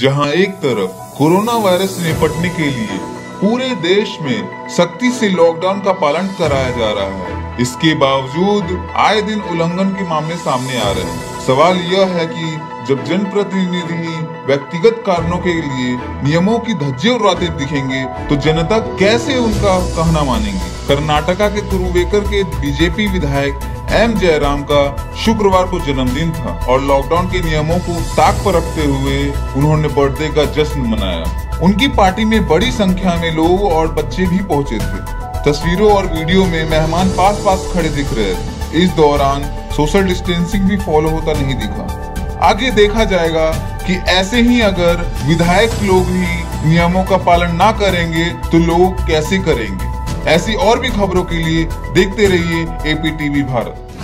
जहां एक तरफ कोरोना वायरस से निपटने के लिए पूरे देश में सख्ती से लॉकडाउन का पालन कराया जा रहा है, इसके बावजूद आए दिन उल्लंघन के मामले सामने आ रहे हैं। सवाल यह है कि जब जनप्रतिनिधि व्यक्तिगत कारणों के लिए नियमों की धज्जियां उड़ाते दिखेंगे तो जनता कैसे उनका कहना मानेगी। कर्नाटका के तुरुवेकर के बीजेपी विधायक एम जयराम का शुक्रवार को जन्मदिन था और लॉकडाउन के नियमों को ताक पर रखते हुए उन्होंने बर्थडे का जश्न मनाया। उनकी पार्टी में बड़ी संख्या में लोग और बच्चे भी पहुँचे थे। तस्वीरों और वीडियो में मेहमान पास पास खड़े दिख रहे थे। इस दौरान सोशल डिस्टेंसिंग भी फॉलो होता नहीं दिखा। आगे देखा जाएगा कि ऐसे ही अगर विधायक लोग ही नियमों का पालन ना करेंगे तो लोग कैसे करेंगे। ऐसी और भी खबरों के लिए देखते रहिए APTV भारत।